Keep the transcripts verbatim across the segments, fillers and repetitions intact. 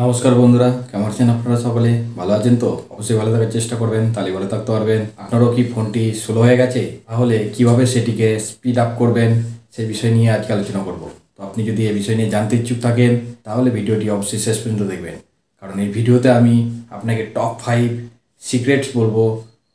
नमस्कार बंधुरा केमन आछेन आपनारा सकले भालो आछेन तो अवश्य भालो थाकार चेष्टा करबेन ताली भालो थाकते पारबेन। आपनाराओ कि फोनटी स्लो हये गेछे ताहले किभाबे सेटिके स्पीड आप करबेन सेई बिषय निये आजके आलोचना करब। तो आपनि जोदि एई बिषय निये जानते इच्छुक थाकेन ताहले भिडियोटी अवश्यई शेष पर्यन्त देखबेन, कारण एई भिडियोते आमि आपनाके टप फाइव सिक्रेट्स बोलबो,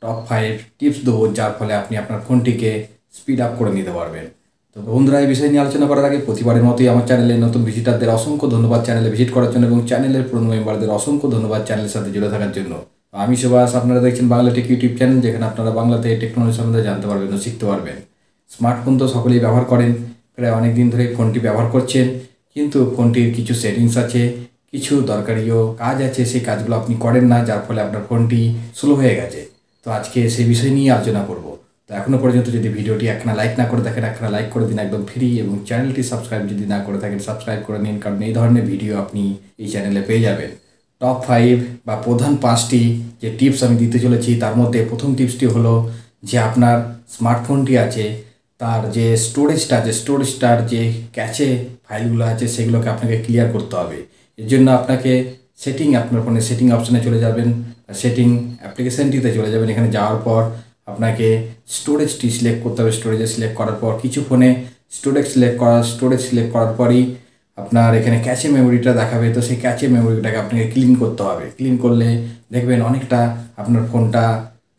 टप फाइव टिप्स देबो जार फले आपनि आपनार फोनटिके स्पीड आप करे निते पारबेन। तो बंधुरा ये विषय नहीं आलोचना करार आगे प्रतिबारेर मतोई आमार चैनेले नतुन भिजिटरदेर असंख्य धन्यवाद चैनेले भिजिट करार जोन्नो एबं चैनेलेर पुरानो मेम्बारदेर असंख्य धन्यवाद चैनेलेर साथे जुड़े थाकार जोन्नो। आमि सुभाष, आपनारा देखछेन बांगला टेक यूट्यूब चैनल, जेखाने आपनारा बांगलाते टेक्नोलजी सम्बन्धे जानते पारबेन ओ शिखते पारबेन। स्मार्टफोन तो सकलेई व्यवहार करें, प्राय अनेक दिन धरे फोनटी व्यवहार करछेन, किन्तु फोनटिर किछु सेटिंग्स आछे, किछु दरकारियो काज आछे, सेई काजगुलो आपनि करेन ना, जार फले आपनार फोनटी स्लो हये गेछे। तो आजके सेई विषय निये आलोचना करब। तो एखोनो पर्यन्त यदि भिडियोटी एकखाना लाइक ना करे थाकेन एकखाना लाइक करे दिन एकदम फ्री, और चैनलटी सबसक्राइब यदि ना करे थाकेन सबसक्राइब करे निन, कारण एई धरनेर भिडियो आपनि एई चैनेले पेये जाबेन। टप फाइव बा प्रधान पाँचटी जे टिप्स आमि दिते चलेछि तार मध्ये प्रथम टिप्सटी हलो जे आपनार स्मार्टफोनटी आछे तार जे स्टोरेजटा आछे स्टोरेजटार जे कैचे फाइलगुलो आछे सेगुलोके आपनाके क्लियर करते होबे। एर जोन्नो आपनाके सेटिंग आपनार फोने सेटिंग अपशने चले जाबेन, सेटिंग अ্যাপ্লিকেশনটিতে चले जाबेन। एखाने जाओयार पर আপনাকে স্টোরেজটি সিলেক্ট করতে হবে। স্টোরেজে সিলেক্ট করার পর কিছু ফোনে স্টোরেজ সিলেক্ট করা স্টোরেজ সিলেক্ট করার পরই আপনার এখানে ক্যাচে মেমোরিটা দেখাবে। তো সেই ক্যাচে মেমোরিটাকে আপনাকে ক্লিন করতে হবে। ক্লিন করলে দেখবেন অনেকটা আপনার ফোনটা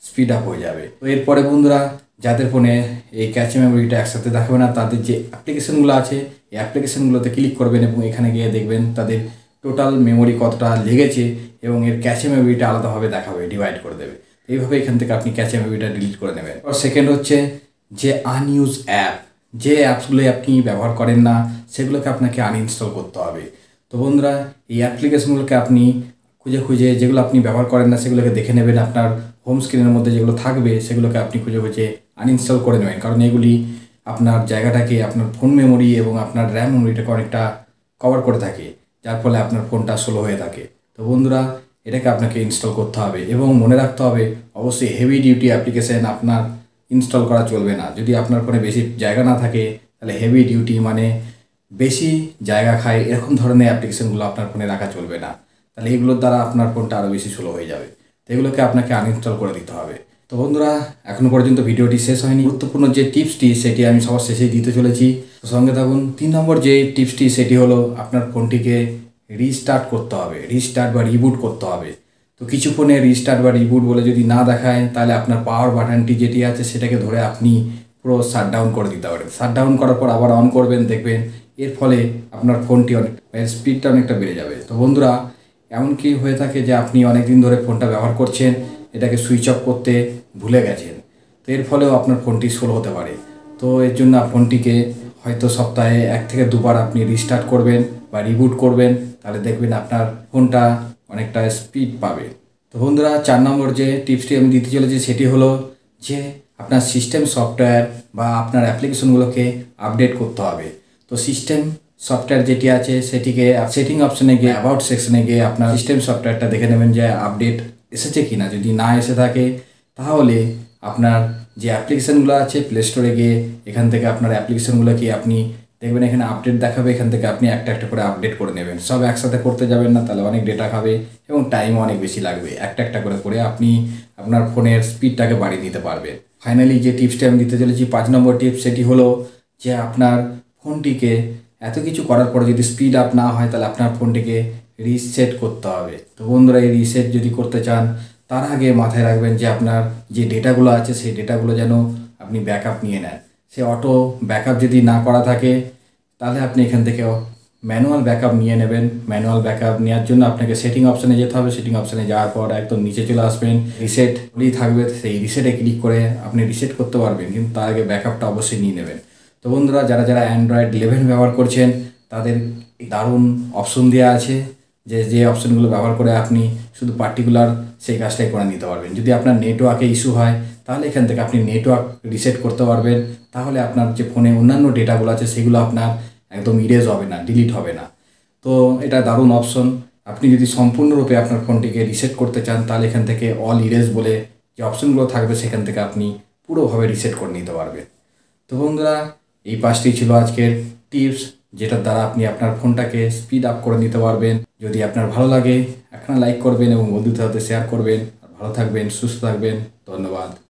স্পিড আপ হয়ে যাবে। তো এরপরে বন্ধুরা, যাদের ফোনে এই ক্যাচে মেমোরিটা একসাথে দেখাবে না, তাদের যে অ্যাপ্লিকেশনগুলো আছে এই অ্যাপ্লিকেশনগুলোতে ক্লিক করবেন এবং এখানে গিয়ে দেখবেন তাদের টোটাল মেমোরি কতটা লেগেছে এবং এর ক্যাচে মেমোরিটা আলাদাভাবে দেখাবে, ডিভাইড করে দেবে। এইভাবে এখান থেকে আপনি ক্যাচে মেমোরিটা ডিলিট করে নেবেন। আর সেকেন্ড হচ্ছে যে আনইউজ অ্যাপ, যে অ্যাপসগুলো আপনি ব্যবহার করেন না সেগুলোকে আপনাকে আনইনস্টল করতে হবে। তো বন্ধুরা, এই অ্যাপ্লিকেশনগুলোকে আপনি খুঁজে খুঁজে যেগুলো আপনি ব্যবহার করেন না সেগুলোকে দেখে নেবেন। আপনার হোম স্ক্রিনের মধ্যে যেগুলো থাকবে সেগুলোকে আপনি খুঁজে খুঁজে আনইনস্টল করে নেবেন, কারণ এগুলি আপনার জায়গাটাকে আপনার ফোন মেমোরি এবং আপনার র্যাম মেমোরিটাকে অনেকটা কভার করে থাকে, যার ফলে আপনার ফোনটা স্লো হয়ে থাকে। তো বন্ধুরা, এটাকে আপনাকে ইনস্টল করতে হবে এবং মনে রাখতে হবে অবশ্যই হেভি ডিউটি অ্যাপ্লিকেশন আপনার ইনস্টল করা চলবে না। যদি আপনার ফোনে বেশি জায়গা না থাকে তাহলে হেভি ডিউটি মানে বেশি জায়গা খায় এরকম ধরনের অ্যাপ্লিকেশনগুলো আপনার ফোনে রাখা চলবে না, তাহলে এগুলোর দ্বারা আপনার ফোনটা আরও বেশি স্লো হয়ে যাবে। তো এগুলোকে আপনাকে আনইনস্টল করে দিতে হবে। তো বন্ধুরা, এখনও পর্যন্ত ভিডিওটি শেষ হয়নি, গুরুত্বপূর্ণ যে টিপসটি সেটি আমি সবার শেষেই দিতে চলেছি, তো সঙ্গে থাকুন। তিন নম্বর যে টিপসটি সেটি হলো আপনার ফোনটিকে রিস্টার্ট করতে হবে, রিস্টার্ট বা রিবুট করতে হবে। তো কিছু ফোনে রিস্টার্ট বা রিবুট বলে যদি না দেখায় তাহলে আপনার পাওয়ার বাটনটি যেটি আছে সেটাকে ধরে আপনি পুরো শাটডাউন করে দিতে পারেন। শাটডাউন করার পর আবার অন করবেন, দেখবেন এর ফলে আপনার ফোনটি অনেক স্পিডটা অনেকটা বেড়ে যাবে। তো বন্ধুরা, এমন কি হয়ে থাকে যে আপনি অনেক দিন ধরে ফোনটা ব্যবহার করছেন, এটাকে সুইচ অফ করতে ভুলে গেছেন, তো এর ফলেও আপনার ফোনটি স্লো হতে পারে। তো এর জন্য ফোনটিকে হয়তো সপ্তাহে এক থেকে দুবার আপনি রিস্টার্ট করবেন বা রিবুট করবেন, তাহলে দেখবেন আপনার ফোনটা অনেকটা স্পিড পাবে। তো বন্ধুরা, চার নম্বর যে টিপসটি আমি দিতে চলেছি সেটি হলো যে আপনার সিস্টেম সফটওয়্যার বা আপনার অ্যাপ্লিকেশনগুলোকে আপডেট করতে হবে। তো সিস্টেম সফটওয়্যার যেটি আছে সেটিকে সেটিং অপশানে গিয়ে অ্যাবাউট সেকশানে গিয়ে আপনার সিস্টেম সফটওয়্যারটা দেখে নেবেন যে আপডেট এসেছে কি না। যদি না এসে থাকে তাহলে আপনার যে অ্যাপ্লিকেশানগুলো আছে প্লে স্টোরে গিয়ে এখান থেকে আপনার অ্যাপ্লিকেশানগুলোকে আপনি দেখবেন এখানে আপডেট দেখাবে, এখান থেকে আপনি একটা একটা করে আপডেট করে নেবেন। সব একসাথে করতে যাবেন না, তাহলে অনেক ডেটা খাবে এবং টাইমও অনেক বেশি লাগবে। একটা একটা করে করে আপনি আপনার ফোনের স্পিডটাকে বাড়িয়ে নিতে পারবেন। ফাইনালি যে টিপসটি আমি দিতে চলেছি পাঁচ নম্বর টিপস সেটি হলো যে আপনার ফোনটিকে এত কিছু করার পরে যদি স্পিড আপ না হয় তাহলে আপনার ফোনটিকে রিসেট করতে হবে। তো বন্ধুরা, এই রিসেট যদি করতে চান তার আগে মাথায় রাখবেন যে আপনার যে ডেটাগুলো আছে সেই ডেটাগুলো যেন আপনি ব্যাকআপ নিয়ে নেন। সে অটো ব্যাকআপ যদি না করা থাকে তাহলে আপনি এখান থেকে ম্যানুয়াল ব্যাকআপ নিয়ে নেবেন। ম্যানুয়াল ব্যাকআপ নেওয়ার জন্য আপনাকে সেটিং অপশানে যেতে হবে। সেটিং অপশানে যাওয়ার পর একদম নিচে চলে আসবেন, রিসেট বলেই থাকবে, সেই রিসেটে ক্লিক করে আপনি রিসেট করতে পারবেন, কিন্তু তার আগে ব্যাকআপটা অবশ্যই নিয়ে নেবেন। তো বন্ধুরা, যারা যারা অ্যান্ড্রয়েড ইলেভেন ব্যবহার করছেন তাদের দারুণ অপশন দেওয়া আছে, যে যে অপশানগুলো ব্যবহার করে আপনি শুধু পার্টিকুলার সেই কাজটাই করে নিতে পারবেন। যদি আপনার নেটওয়ার্কে ইস্যু হয় তাহলে এখান থেকে আপনি নেটওয়ার্ক রিসেট করতে পারবেন, তাহলে আপনার যে ফোনে অন্যান্য ডেটাগুলো আছে সেগুলো আপনার একদম ইরেজ হবে না, ডিলিট হবে না। তো এটা দারুণ অপশন। আপনি যদি সম্পূর্ণরূপে আপনার ফোনটিকে রিসেট করতে চান তাহলে এখান থেকে অল ইরেজ বলে যে অপশানগুলো থাকবে সেখান থেকে আপনি পুরোভাবে রিসেট করে নিতে পারবেন। তো বন্ধুরা, এই পাঁচটি ছিল আজকের টিপস जेटार द्वारा अपनी आपनर फोन के स्पीड आप कर दीते हैं। यदि आपनर भलो लागे एखना लाइक करबें और बंधुदेर साथे शेयर करबें। भालो थाकबें, सुस्थ थाकबें। धन्यवाद।